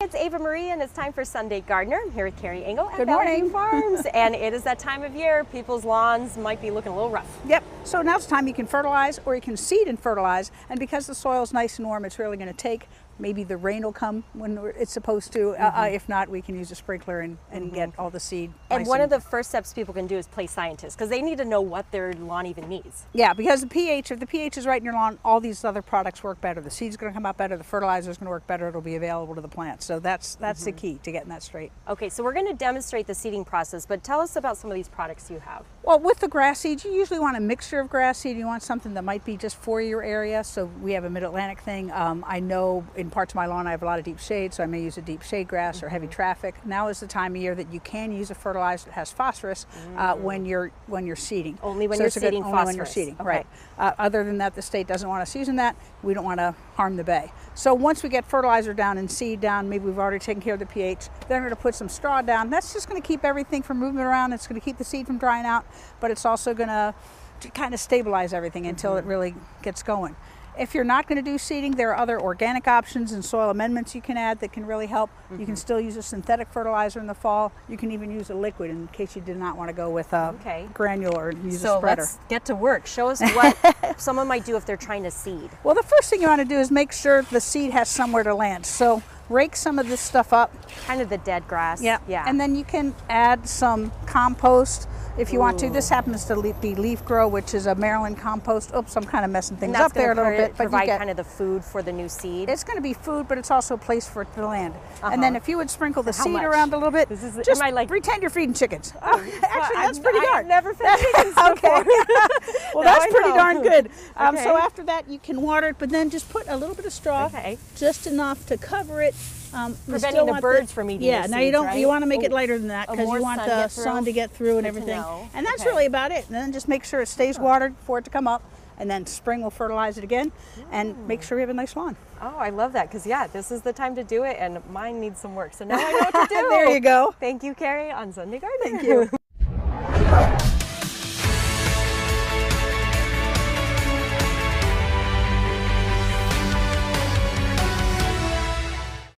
it's Ava Marie, and it's time for Sunday Gardener. I'm here with Carrie Engel at View Farms, and it is that time of year. People's lawns might be looking a little rough. Yep. So now's the time you can fertilize, or you can seed and fertilize. And because the soil's nice and warm, it's really going to take. Maybe the rain will come when it's supposed to. If not, we can use a sprinkler and get all the seed. And one of the first steps people can do is play scientists, because they need to know what their lawn even needs. Yeah, because the pH, if the pH is right in your lawn, all these other products work better. The seed's going to come out better, the fertilizer's going to work better, it'll be available to the plants. So that's the key to getting that straight. Okay, so we're going to demonstrate the seeding process, but tell us about some of these products you have. Well, with the grass seeds, you usually want a mixture of grass seed. You want something that might be just for your area. So we have a Mid-Atlantic thing. I know in parts of my lawn I have a lot of deep shade, so I may use a deep shade grass or heavy traffic. Now is the time of year that you can use a fertilizer that has phosphorus when you're seeding. Only when you're seeding, okay. Right. Other than that, the state doesn't want us using that. We don't want to harm the bay. So once we get fertilizer down and seed down, maybe we've already taken care of the pH, then we're going to put some straw down. That's just going to keep everything from moving around. It's going to keep the seed from drying out, but it's also going to kind of stabilize everything until it really gets going. If you're not going to do seeding, there are other organic options and soil amendments you can add that can really help. You can still use a synthetic fertilizer in the fall. You can even use a liquid in case you did not want to go with a granular and use a spreader. So let's get to work. Show us what someone might do if they're trying to seed. Well, the first thing you want to do is make sure the seed has somewhere to land. So rake some of this stuff up. Kind of the dead grass. Yeah. And then you can add some compost if you want to. This happens to be leaf grow, which is a Maryland compost. Oops, I'm kind of messing things up there a little bit. But provide kind of the food for the new seed. It's going to be food, but it's also a place for the land. And then if you would sprinkle the seed around a little bit, just pretend you're feeding chickens. Oh, actually, that's pretty darn. I've never fed chickens before. Well, that's pretty darn good. So after that, you can water it, but then just put a little bit of straw, just enough to cover it. Preventing the birds from eating. Yeah, now you don't. Right? You want to make it lighter than that because you want the sun to get through and everything. And that's really about it. And then just make sure it stays watered for it to come up, and then spring will fertilize it again and make sure we have a nice lawn. Oh, I love that, because this is the time to do it, and mine needs some work. So now I know what to do. There you go. Thank you, Carrie, on Sunday Gardener. Thank you.